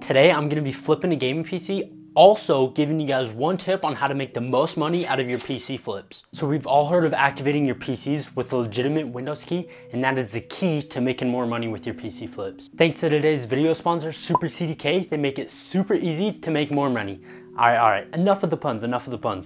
Today I'm going to be flipping a gaming PC, also giving you guys one tip on how to make the most money out of your PC flips. So we've all heard of activating your PCs with a legitimate Windows key, and that is the key to making more money with your PC flips. Thanks to today's video sponsor, SuperCDK, they make it super easy to make more money. All right, enough of the puns,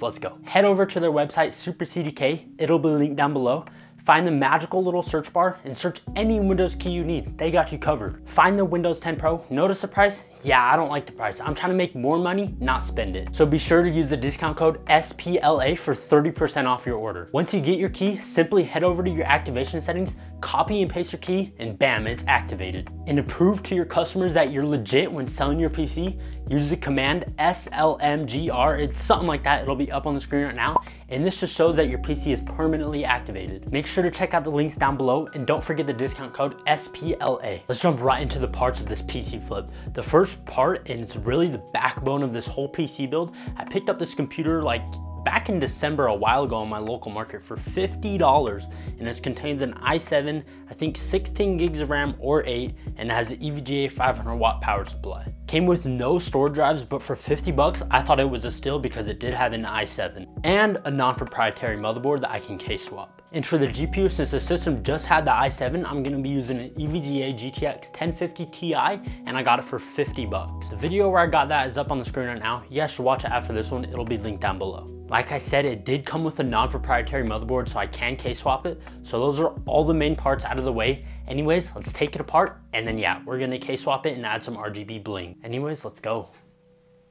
let's go. Head over to their website, SuperCDK, it'll be linked down below. Find the magical little search bar and search any Windows key you need. They got you covered. Find the Windows 10 Pro. Notice the price? Yeah, I don't like the price. I'm trying to make more money, not spend it. So be sure to use the discount code SPLA for 30% off your order. Once you get your key, simply head over to your activation settings, copy and paste your key, and bam, it's activated. And to prove to your customers that you're legit when selling your PC, use the command SLMGR. It's something like that. It'll be up on the screen right now. And this just shows that your PC is permanently activated. Make sure to check out the links down below and don't forget the discount code SPLA. Let's jump right into the parts of this PC flip. The first part, and it's really the backbone of this whole PC build, I picked up this computer like back in December a while ago on my local market for $50, and it contains an i7, I think 16 gigs of RAM or 8, and it has an EVGA 500 watt power supply. Came with no storage drives, but for 50 bucks, I thought it was a steal because it did have an i7 and a non-proprietary motherboard that I can case swap. And for the GPU, since the system just had the i7, I'm gonna be using an EVGA GTX 1050 Ti, and I got it for 50 bucks. The video where I got that is up on the screen right now. You guys should watch it after this one. It'll be linked down below. Like I said, it did come with a non-proprietary motherboard, so I can case swap it. So those are all the main parts out of the way. Anyways, let's take it apart, and then yeah, we're gonna case swap it and add some RGB bling. Anyways, let's go.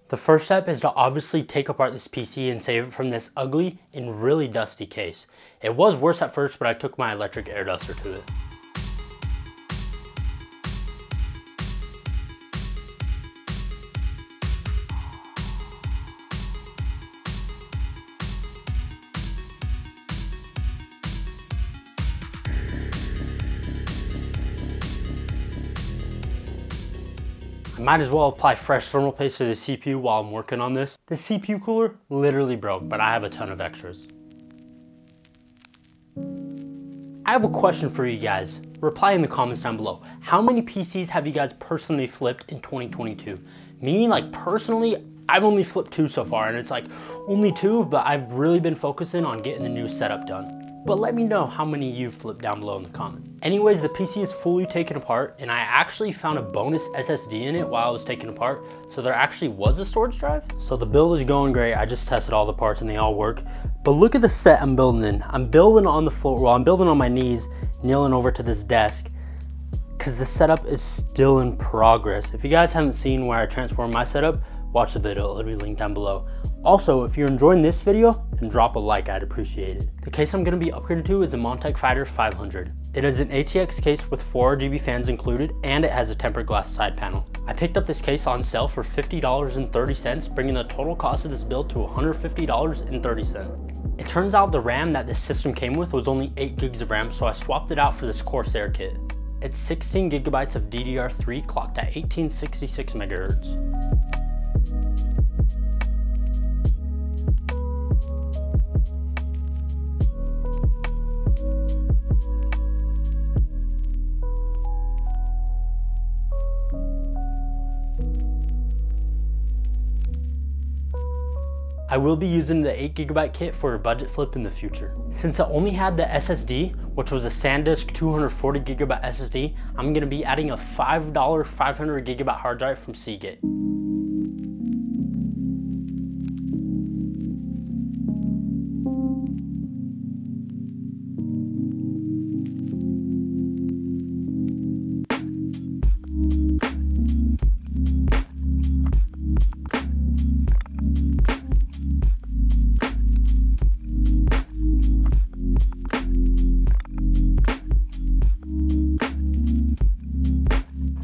The first step is to obviously take apart this PC and save it from this ugly and really dusty case. It was worse at first, but I took my electric air duster to it. Might as well apply fresh thermal paste to the CPU while I'm working on this. The CPU cooler literally broke, but I have a ton of extras. I have a question for you guys. Reply in the comments down below. How many PCs have you guys personally flipped in 2022? Me, like personally, I've only flipped 2 so far, and it's like only 2, but I've really been focusing on getting the new setup done. But let me know how many you've flipped down below in the comments. Anyways, the PC is fully taken apart, and I actually found a bonus SSD in it while I was taking apart, so there actually was a storage drive. So the build is going great. I just tested all the parts and they all work. But look at the set I'm building in. I'm building on the floor, well, I'm building on my knees, kneeling over to this desk, because the setup is still in progress. If you guys haven't seen where I transformed my setup, watch the video, it'll be linked down below. Also, if you're enjoying this video, then drop a like, I'd appreciate it. The case I'm gonna be upgrading to is a Montech Fighter 500. It is an ATX case with 4 RGB fans included, and it has a tempered glass side panel. I picked up this case on sale for $50.30, bringing the total cost of this build to $150.30. It turns out the RAM that this system came with was only 8 gigs of RAM, so I swapped it out for this Corsair kit. It's 16 gigabytes of DDR3 clocked at 1866 megahertz. I will be using the 8GB kit for a budget flip in the future. Since I only had the SSD, which was a SanDisk 240GB SSD, I'm gonna be adding a $5 500GB hard drive from Seagate.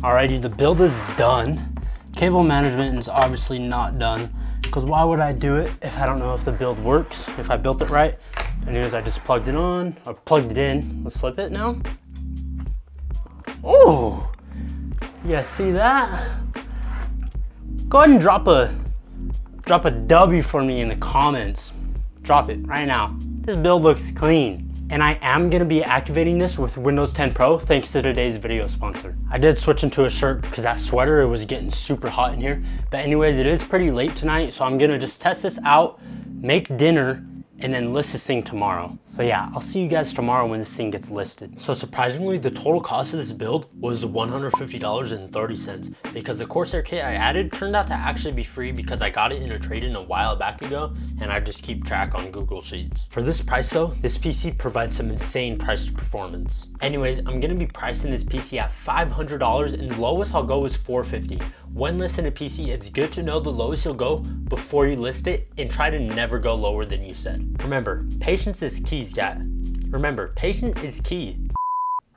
Alrighty, the build is done. Cable management is obviously not done, because why would I do it if I don't know if the build works, if I built it right? Anyways, I just plugged it in. Let's flip it now. Oh, you guys see that? Go ahead and drop a W for me in the comments. Drop it right now. This build looks clean. and I am going to be activating this with Windows 10 Pro thanks to today's video sponsor. I did switch into a shirt because that sweater, it was getting super hot in here. But anyways, it is pretty late tonight, so I'm going to just test this out, make dinner, and then list this thing tomorrow. So yeah, I'll see you guys tomorrow when this thing gets listed. So surprisingly, the total cost of this build was $150.30 because the Corsair kit I added turned out to actually be free because I got it in a trade-in a while back ago, and I just keep track on Google Sheets. For this price though, this PC provides some insane price to performance. Anyways, I'm gonna be pricing this PC at $500 and the lowest I'll go is $450. When listing a PC, it's good to know the lowest you'll go before you list it and try to never go lower than you said. Remember, patience is key, chat. Remember, patience is key.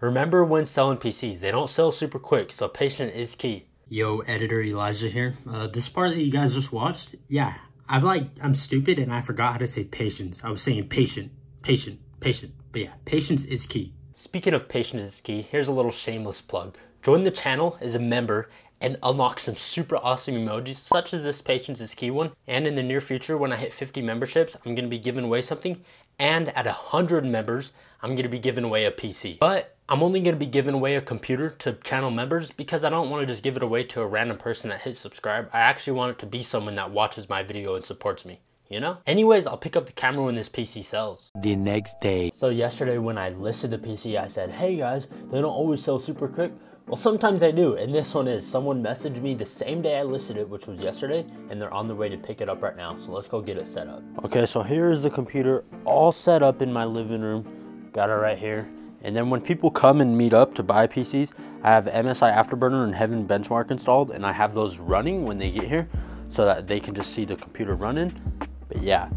Remember when selling PCs, they don't sell super quick, so patience is key. Yo, editor Elijah here. This part that you guys just watched, yeah, I'm stupid and I forgot how to say patience. I was saying patient, but yeah, patience is key. Speaking of patience is key, here's a little shameless plug. Join the channel as a member and unlock some super awesome emojis such as this patience is key one. And in the near future, when I hit 50 memberships, I'm gonna be giving away something. And at 100 members, I'm gonna be giving away a PC. But I'm only gonna be giving away a computer to channel members because I don't wanna just give it away to a random person that hits subscribe. I actually want it to be someone that watches my video and supports me, you know? Anyways, I'll pick up the camera when this PC sells. The next day. So yesterday when I listed the PC, I said, hey guys, they don't always sell super quick. Well, sometimes I do, and this one is. Someone messaged me the same day I listed it, which was yesterday, and they're on their way to pick it up right now, so let's go get it set up. Okay, so here's the computer all set up in my living room. Got it right here. And then when people come and meet up to buy PCs, I have MSI Afterburner and Heaven Benchmark installed, and I have those running when they get here so that they can just see the computer running. But yeah,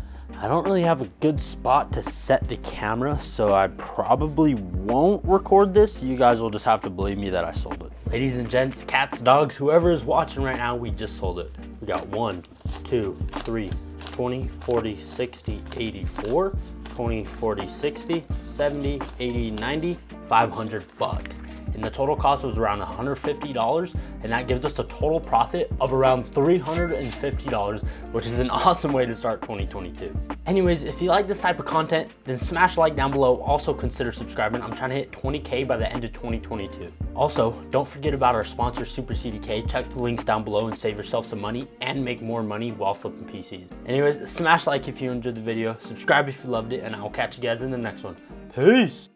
I don't really have a good spot to set the camera, so I probably won't record this. You guys will just have to believe me that I sold it. Ladies and gents, cats, dogs, whoever is watching right now, we just sold it. We got 1, 2, 3, 20, 40, 60, 84, 20, 40, 60, 70, 80, 90, 500 bucks. And the total cost was around $150, and that gives us a total profit of around $350, which is an awesome way to start 2022. Anyways, if you like this type of content, then smash like down below. Also consider subscribing. I'm trying to hit 20K by the end of 2022. Also, don't forget about our sponsor, SuperCDK. Check the links down below and save yourself some money and make more money while flipping PCs. Anyways, smash like if you enjoyed the video, subscribe if you loved it, and I'll catch you guys in the next one. Peace!